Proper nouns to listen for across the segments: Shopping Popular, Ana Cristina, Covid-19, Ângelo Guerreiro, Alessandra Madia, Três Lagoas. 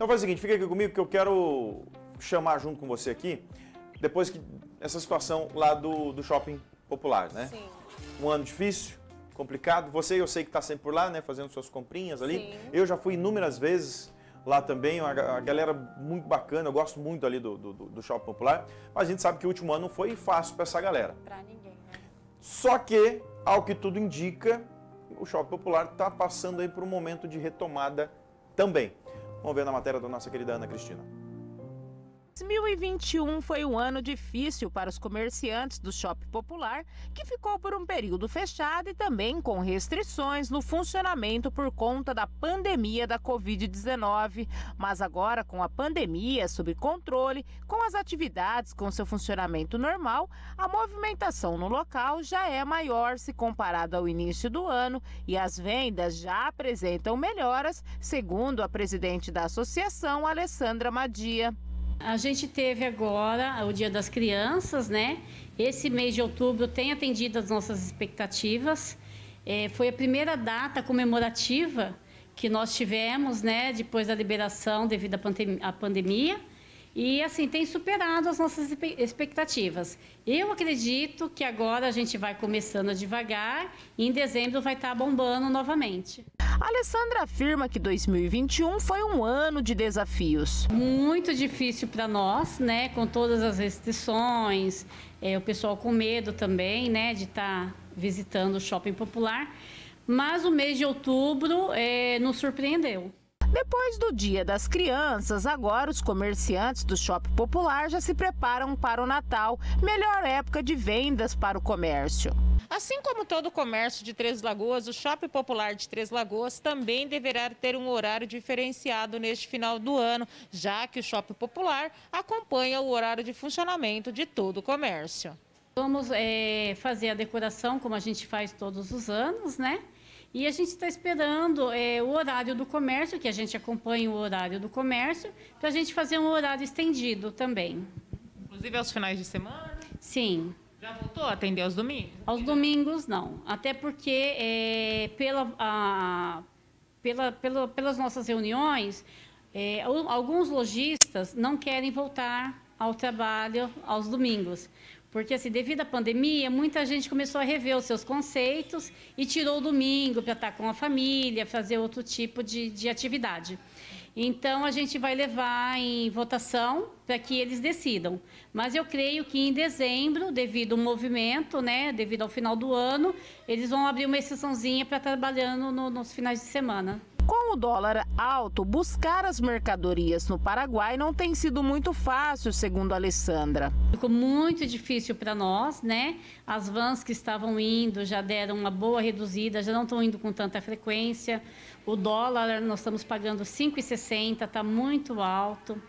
Então faz o seguinte, fica aqui comigo que eu quero chamar junto com você aqui, depois que essa situação lá do Shopping Popular, né? Sim. Um ano difícil, complicado. Você, eu sei que está sempre por lá, né? Fazendo suas comprinhas ali. Sim. Eu já fui inúmeras vezes lá também, a galera muito bacana, eu gosto muito ali do Shopping Popular. Mas a gente sabe que o último ano não foi fácil para essa galera. Para ninguém, né? Só que, ao que tudo indica, o Shopping Popular está passando aí por um momento de retomada também. Vamos ver na matéria da nossa querida Ana Cristina. 2021 foi um ano difícil para os comerciantes do Shopping Popular, que ficou por um período fechado e também com restrições no funcionamento por conta da pandemia da Covid-19. Mas agora, com a pandemia sob controle, com as atividades com seu funcionamento normal, a movimentação no local já é maior se comparado ao início do ano e as vendas já apresentam melhoras, segundo a presidente da associação, Alessandra Madia. A gente teve agora o Dia das Crianças, né? Esse mês de outubro tem atendido as nossas expectativas. Foi a primeira data comemorativa que nós tivemos, né? Depois da liberação devido à pandemia. E, assim, tem superado as nossas expectativas. Eu acredito que agora a gente vai começando devagar e em dezembro vai estar bombando novamente. Alessandra afirma que 2021 foi um ano de desafios. Muito difícil para nós, né? Com todas as restrições, o pessoal com medo também, né? De estar visitando o Shopping Popular. Mas o mês de outubro nos surpreendeu. Depois do Dia das Crianças, agora os comerciantes do Shopping Popular já se preparam para o Natal, melhor época de vendas para o comércio. Assim como todo o comércio de Três Lagoas, o Shopping Popular de Três Lagoas também deverá ter um horário diferenciado neste final do ano, já que o Shopping Popular acompanha o horário de funcionamento de todo o comércio. Vamos fazer a decoração como a gente faz todos os anos, né? E a gente está esperando o horário do comércio, que a gente acompanha o horário do comércio, para a gente fazer um horário estendido também. Inclusive aos finais de semana? Sim. Já voltou a atender aos domingos? Aos domingos, não. Até porque, pelas nossas reuniões, alguns lojistas não querem voltar ao trabalho aos domingos. Porque, assim, devido à pandemia, muita gente começou a rever os seus conceitos e tirou o domingo para estar com a família, fazer outro tipo de atividade. Então, a gente vai levar em votação para que eles decidam. Mas eu creio que em dezembro, devido ao movimento, né, devido ao final do ano, eles vão abrir uma exceçãozinha para trabalhando nos finais de semana. Com o dólar alto, buscar as mercadorias no Paraguai não tem sido muito fácil, segundo a Alessandra. Ficou muito difícil para nós, né? As vans que estavam indo já deram uma boa reduzida, já não estão indo com tanta frequência. O dólar, nós estamos pagando 5,60, está muito alto.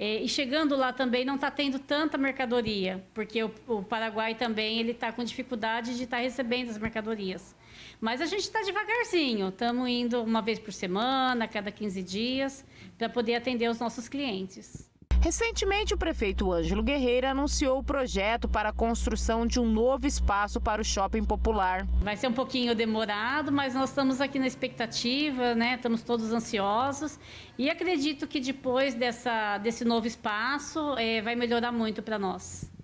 E chegando lá também não está tendo tanta mercadoria, porque o Paraguai também ele está com dificuldade de estar recebendo as mercadorias. Mas a gente está devagarzinho, estamos indo uma vez por semana, a cada 15 dias, para poder atender os nossos clientes. Recentemente, o prefeito Ângelo Guerreiro anunciou o projeto para a construção de um novo espaço para o Shopping Popular. Vai ser um pouquinho demorado, mas nós estamos aqui na expectativa, né? Estamos todos ansiosos e acredito que depois desse novo espaço vai melhorar muito para nós.